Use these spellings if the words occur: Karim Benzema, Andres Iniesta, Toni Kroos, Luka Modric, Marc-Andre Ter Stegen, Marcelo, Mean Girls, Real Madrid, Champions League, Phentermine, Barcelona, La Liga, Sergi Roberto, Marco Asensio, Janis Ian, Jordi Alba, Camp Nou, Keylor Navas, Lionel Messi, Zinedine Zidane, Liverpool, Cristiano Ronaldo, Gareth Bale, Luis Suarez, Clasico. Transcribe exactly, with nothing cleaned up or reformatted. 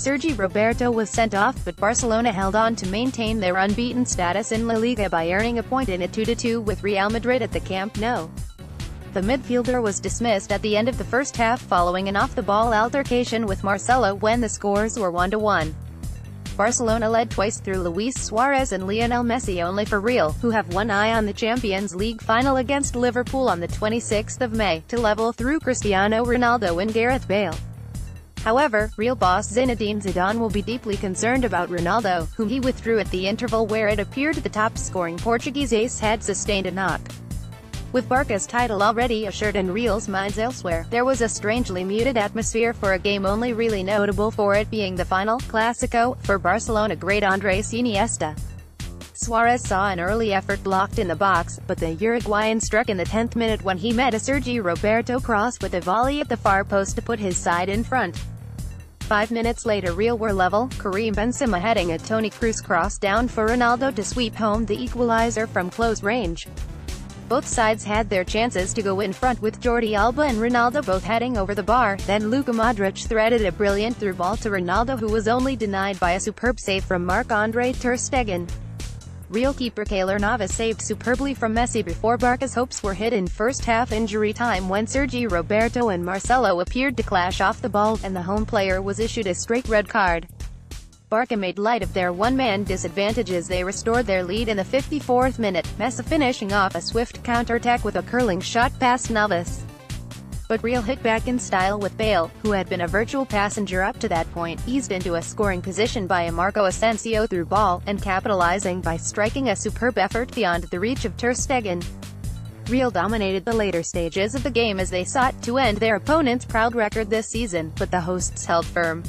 Sergi Roberto was sent off, but Barcelona held on to maintain their unbeaten status in La Liga by earning a point in a two to two with Real Madrid at the Camp Nou. The midfielder was dismissed at the end of the first half following an off-the-ball altercation with Marcelo when the scores were one to one. Barcelona led twice through Luis Suarez and Lionel Messi only for Real, who have one eye on the Champions League final against Liverpool on the twenty-sixth of May, to level through Cristiano Ronaldo and Gareth Bale. However, Real boss Zinedine Zidane will be deeply concerned about Ronaldo, whom he withdrew at the interval where it appeared the top-scoring Portuguese ace had sustained a knock. With Barca's title already assured and Real's minds elsewhere, there was a strangely muted atmosphere for a game only really notable for it being the final Clasico, for Barcelona great Andres Iniesta. Suarez saw an early effort blocked in the box, but the Uruguayan struck in the tenth minute when he met a Sergi Roberto cross with a volley at the far post to put his side in front. Five minutes later Real were level, Karim Benzema heading a Toni Kroos cross down for Ronaldo to sweep home the equalizer from close range. Both sides had their chances to go in front with Jordi Alba and Ronaldo both heading over the bar, then Luka Modric threaded a brilliant through ball to Ronaldo who was only denied by a superb save from Marc-Andre Ter Stegen. Real keeper Keylor Navas saved superbly from Messi before Barca's hopes were hit in first-half injury time when Sergi Roberto and Marcelo appeared to clash off the ball, and the home player was issued a straight red card. Barca made light of their one-man disadvantage as they restored their lead in the fifty-fourth minute, Messi finishing off a swift counterattack with a curling shot past Navas. But Real hit back in style with Bale, who had been a virtual passenger up to that point, eased into a scoring position by a Marco Asensio through ball, and capitalizing by striking a superb effort beyond the reach of Ter Stegen. Real dominated the later stages of the game as they sought to end their opponent's proud record this season, but the hosts held firm.